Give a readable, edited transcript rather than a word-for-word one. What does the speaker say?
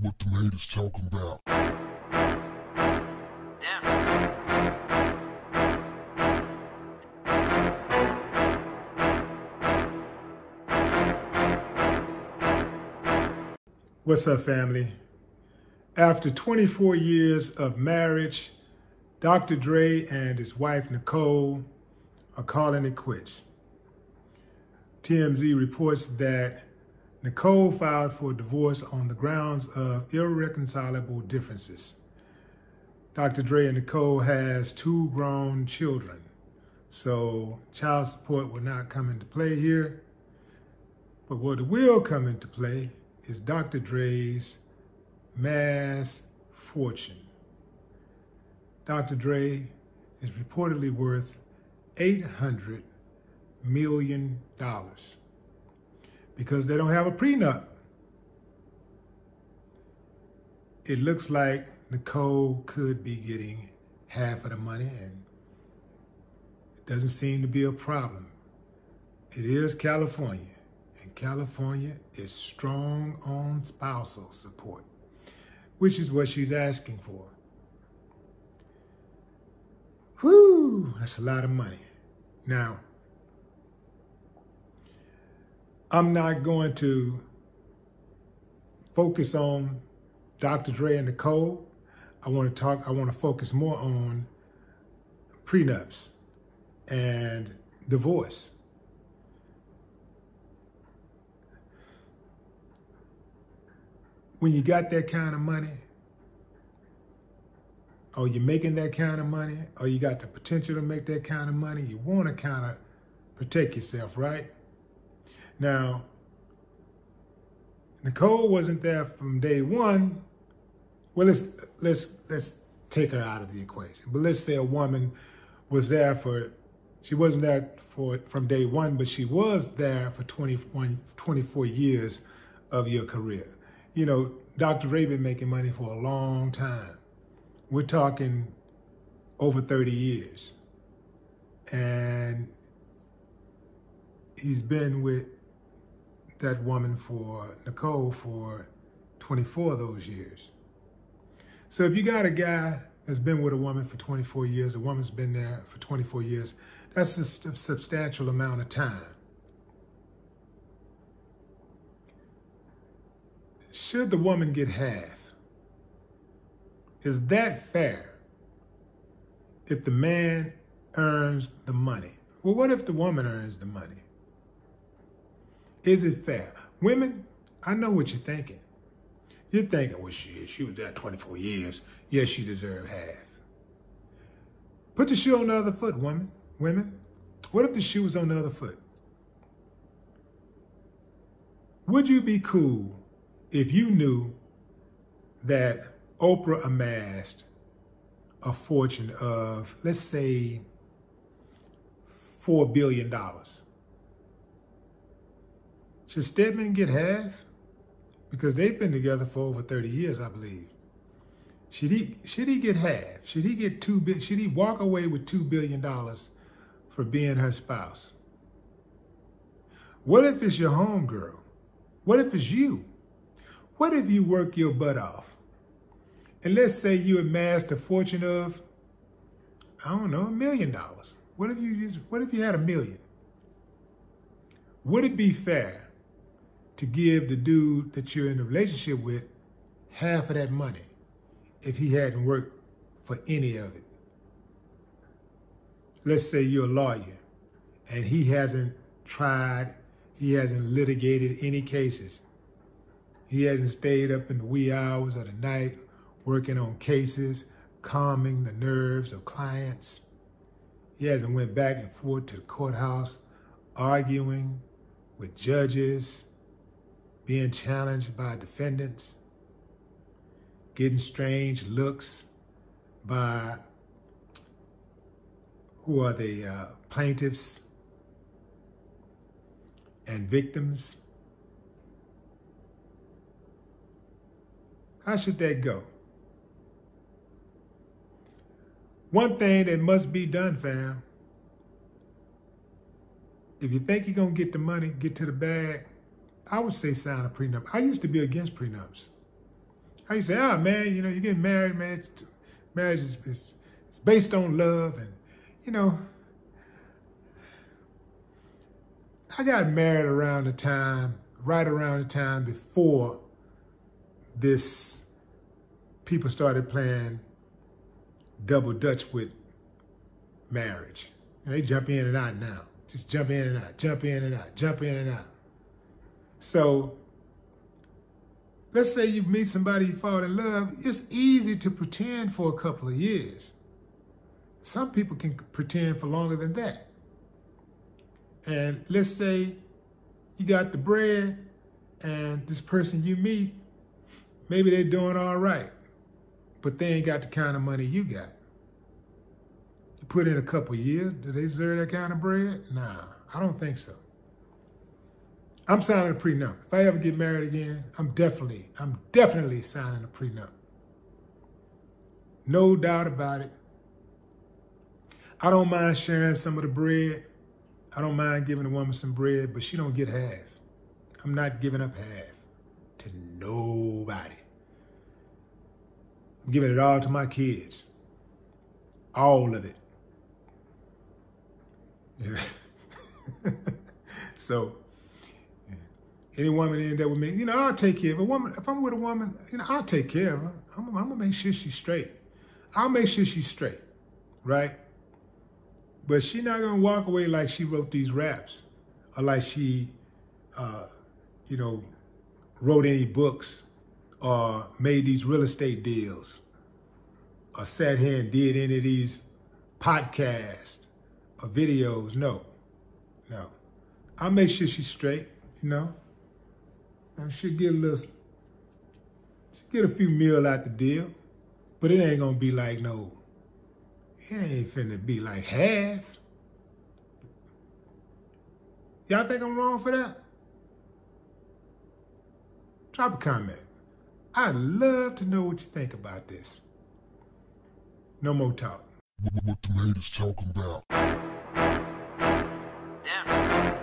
what the haters talking about. Yeah. What's up, family? After 24 years of marriage, Dr. Dre and his wife, Nicole, are calling it quits. TMZ reports that Nicole filed for divorce on the grounds of irreconcilable differences. Dr. Dre and Nicole has 2 grown children, so child support will not come into play here. But what will come into play is Dr. Dre's mass fortune. Dr. Dre is reportedly worth $800 million. Because they don't have a prenup, it looks like Nicole could be getting half of the money, and it doesn't seem to be a problem. It is California, and California is strong on spousal support, which is what she's asking for. Whew, that's a lot of money. Now, I'm not going to focus on Dr. Dre and Nicole. I want to focus more on prenups and divorce. When you got that kind of money, or you're making that kind of money, or you got the potential to make that kind of money, you want to kind of protect yourself, right? Now, Nicole wasn't there from day one. Well, let's take her out of the equation. But let's say a woman was there for, she wasn't there for from day one, but she was there for 24 years of your career. You know, Dr. Dre been making money for a long time. We're talking over 30 years. And he's been with that woman, for Nicole, for 24 of those years. So if you got a guy that's been with a woman for 24 years, a woman's been there for 24 years, that's a substantial amount of time. Should the woman get half? Is that fair if the man earns the money? Well, what if the woman earns the money? Is it fair? Women, I know what you're thinking. You're thinking, well, she was there 24 years. Yes, she deserved half. Put the shoe on the other foot, woman. Women, what if the shoe was on the other foot? Would you be cool if you knew that Oprah amassed a fortune of, let's say, $4 billion? Should Stedman get half? Because they've been together for over 30 years, I believe. Should he get half? Should he walk away with $2 billion for being her spouse? What if it's your homegirl? What if it's you? What if you work your butt off? And let's say you amassed a fortune of, I don't know, $1 million. What if you had $1 million? Would it be fair to give the dude that you're in a relationship with half of that money if he hadn't worked for any of it? Let's say you're a lawyer and he hasn't tried, he hasn't litigated any cases. He hasn't stayed up in the wee hours of the night working on cases, calming the nerves of clients. He hasn't went back and forth to the courthouse arguing with judges, being challenged by defendants, getting strange looks by, who are they, plaintiffs and victims. How should that go? One thing that must be done, fam, if you think you're going to get the money, get to the bag, I would say sign a prenup. I used to be against prenups. I used to say, ah, man, you know, you get married, man. Marriage is based on love. And, you know, I got married around the time, right around the time before this, people started playing double dutch with marriage. And they jump in and out now. Just jump in and out, jump in and out, jump in and out. So let's say you meet somebody, you fall in love. It's easy to pretend for a couple of years. Some people can pretend for longer than that. And let's say you got the bread and this person you meet, maybe they're doing all right, but they ain't got the kind of money you got. You put in a couple of years, do they deserve that kind of bread? Nah, I don't think so. I'm signing a prenup. If I ever get married again, I'm definitely signing a prenup. No doubt about it. I don't mind sharing some of the bread. I don't mind giving a woman some bread, but she don't get half. I'm not giving up half to nobody. I'm giving it all to my kids. All of it. Yeah. So, any woman end up with me, you know, I'll take care of a woman. If I'm with a woman, you know, I'll take care of her. I'm gonna make sure she's straight. I'll make sure she's straight, right? But she's not gonna walk away like she wrote these raps, or like she, you know, wrote any books, or made these real estate deals, or sat here and did any of these podcasts or videos. No, no. I'll make sure she's straight, you know. And she'll get a few meal out the deal, but it ain't gonna be like no, it ain't finna be like half. Y'all think I'm wrong for that? Drop a comment. I'd love to know what you think about this. No more talk. What the haters talking about? Damn.